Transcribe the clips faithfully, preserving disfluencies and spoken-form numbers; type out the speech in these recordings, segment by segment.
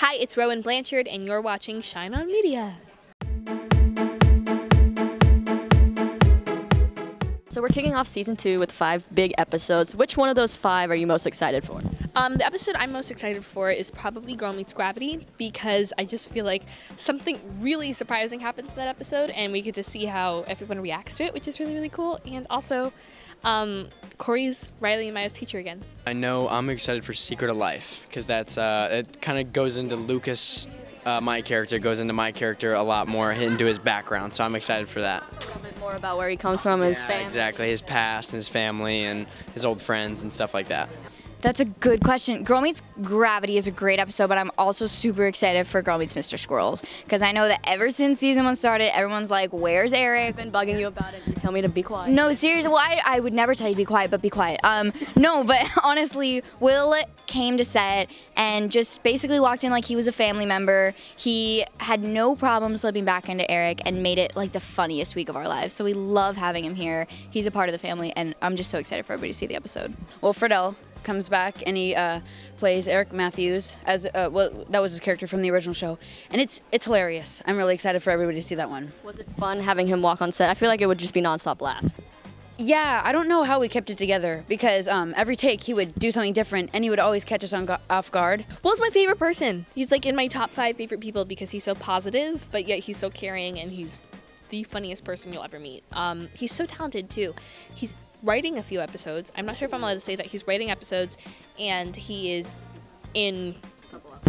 Hi, it's Rowan Blanchard, and you're watching Shine On Media. So we're kicking off season two with five big episodes. Which one of those five are you most excited for? Um, the episode I'm most excited for is probably Girl Meets Gravity, because I just feel like something really surprising happens in that episode, and we get to see how everyone reacts to it, which is really, really cool. And also, um, Corey's Riley and Maya's teacher again. I know I'm excited for Secret of Life, because that's uh, it kind of goes into Lucas, uh, my character, goes into my character a lot more, into his background, so I'm excited for that. A little bit more about where he comes from, his yeah, family. Exactly, his past and his family and his old friends and stuff like that. That's a good question. Girl Meets Gravity is a great episode, but I'm also super excited for Girl Meets Mister Squirrels, because I know that ever since season one started, everyone's like, where's Eric? I've been bugging you about it. You tell me to be quiet. No, seriously. Well, I, I would never tell you to be quiet, but be quiet. Um, no, but honestly, Will came to set and just basically walked in like he was a family member. He had no problem slipping back into Eric and made it like the funniest week of our lives. So we love having him here. He's a part of the family, and I'm just so excited for everybody to see the episode. Will Friedle comes back and he uh, plays Eric Matthews as uh, well, that was his character from the original show, and it's it's hilarious. I'm really excited for everybody to see that one. Was it fun having him walk on set? I feel like it would just be nonstop laughs. Yeah, I don't know how we kept it together, because um, every take he would do something different, and he would always catch us on go off guard. Will's my favorite person. He's like in my top five favorite people, because he's so positive, but yet he's so caring, and he's the funniest person you'll ever meet. Um, he's so talented too. He's writing a few episodes. I'm not sure if I'm allowed to say that he's writing episodes, and he is in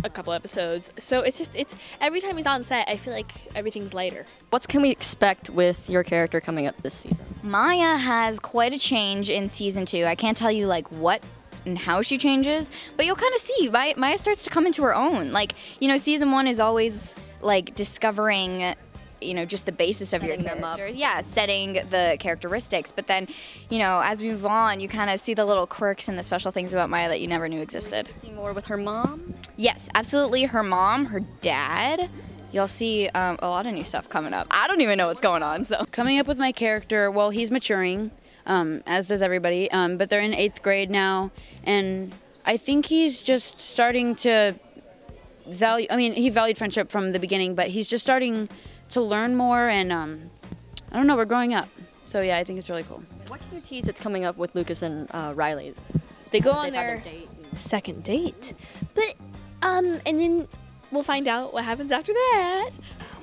a couple episodes. So it's just, it's every time he's on set, I feel like everything's lighter. What can we expect with your character coming up this season? Maya has quite a change in season two. I can't tell you like what and how she changes, but you'll kind of see. Maya, Maya starts to come into her own. Like, you know, season one is always like discovering, you know, just the basis of setting your characters. Yeah, setting the characteristics. But then, you know, as we move on, you kind of see the little quirks and the special things about Maya that you never knew existed. You'll see more with her mom? Yes, absolutely. Her mom, her dad. You'll see um, a lot of new stuff coming up. I don't even know what's going on, so. Coming up with my character, well, he's maturing, um, as does everybody, um, but they're in eighth grade now, and I think he's just starting to value, I mean, he valued friendship from the beginning, but he's just starting to learn more, and um, I don't know, we're growing up. So yeah, I think it's really cool. What can you tease that's coming up with Lucas and uh, Riley? They go on their date. Second date. But, um, and then we'll find out what happens after that.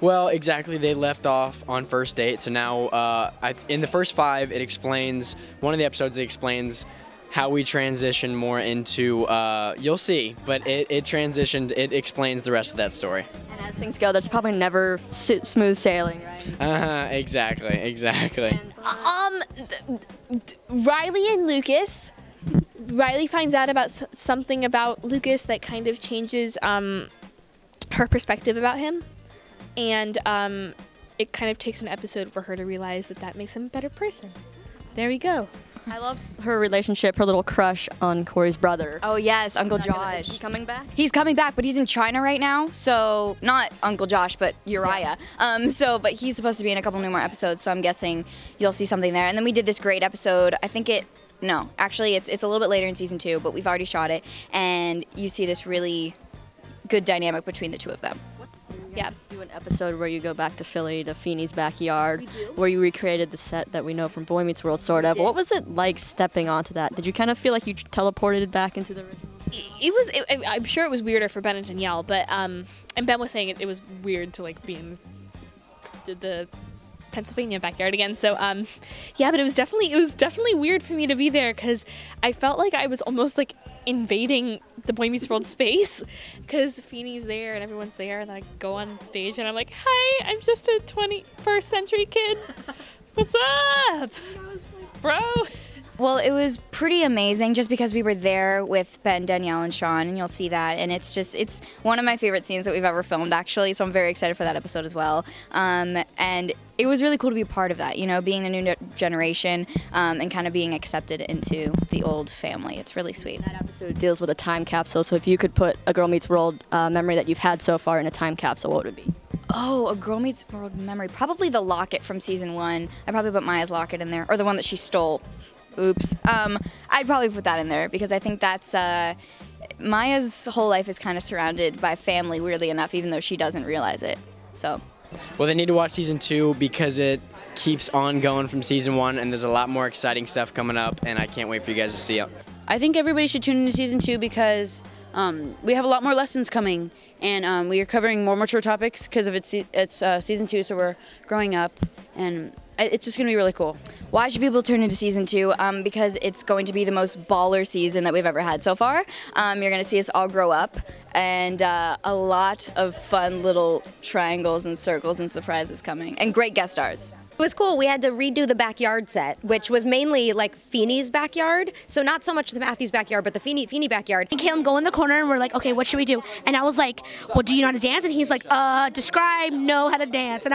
Well, exactly, they left off on first date, so now uh, I, in the first five, it explains, one of the episodes, it explains how we transition more into, uh, you'll see, but it, it transitioned, it explains the rest of that story. And as things go, that's probably never smooth sailing, right? Uh-huh, exactly, exactly. Um, Riley and Lucas, Riley finds out about something about Lucas that kind of changes um, her perspective about him, and um, it kind of takes an episode for her to realize that that makes him a better person. There we go. I love her relationship, her little crush on Corey's brother. Oh yes, Uncle Josh. Is he coming back? He's coming back, but he's in China right now. So not Uncle Josh, but Uriah. Yeah. Um, so, but he's supposed to be in a couple new more episodes. So I'm guessing you'll see something there. And then we did this great episode. I think it. No, actually, it's it's a little bit later in season two, but we've already shot it, and you see this really good dynamic between the two of them. Yeah, do an episode where you go back to Philly, to Feeny's backyard, we do. Where you recreated the set that we know from Boy Meets World, sort of. What was it like stepping onto that? Did you kind of feel like you teleported back into the original? It was. It, I'm sure it was weirder for Ben and Danielle, but um, and Ben was saying it, it was weird to like be in the, the Pennsylvania backyard again. So um, yeah, but it was definitely it was definitely weird for me to be there, because I felt like I was almost like invading the Boy Meets World space, because Feeny's there and everyone's there, and I go on stage and I'm like, hi, I'm just a twenty-first century kid. What's up, bro? Well, it was pretty amazing just because we were there with Ben, Danielle, and Sean, and you'll see that, and it's just, it's one of my favorite scenes that we've ever filmed, actually, so I'm very excited for that episode as well. Um, and it was really cool to be a part of that, you know, being the new generation um, and kind of being accepted into the old family. It's really sweet. That episode deals with a time capsule, so if you could put a Girl Meets World uh, memory that you've had so far in a time capsule, what would it be? Oh, a Girl Meets World memory. Probably the locket from season one. I probably put Maya's locket in there, or the one that she stole. Oops. Um, I'd probably put that in there, because I think that's, uh, Maya's whole life is kind of surrounded by family, weirdly enough, even though she doesn't realize it. So. Well, they need to watch season two because it keeps on going from season one, and there's a lot more exciting stuff coming up, and I can't wait for you guys to see it. I think everybody should tune into season two because um, we have a lot more lessons coming, and um, we are covering more mature topics because of it's it's uh, season two, so we're growing up, and it's just going to be really cool. Why should people tune into season two? Um, because it's going to be the most baller season that we've ever had so far. Um, you're going to see us all grow up, and uh, a lot of fun little triangles and circles and surprises coming, and great guest stars. It was cool. We had to redo the backyard set, which was mainly like Feeny's backyard. So not so much the Matthews backyard, but the Feeny, Feeny backyard. And Caitlin go in the corner and we're like, okay, what should we do? And I was like, well, do you know how to dance? And he's like, uh, describe, know how to dance. And I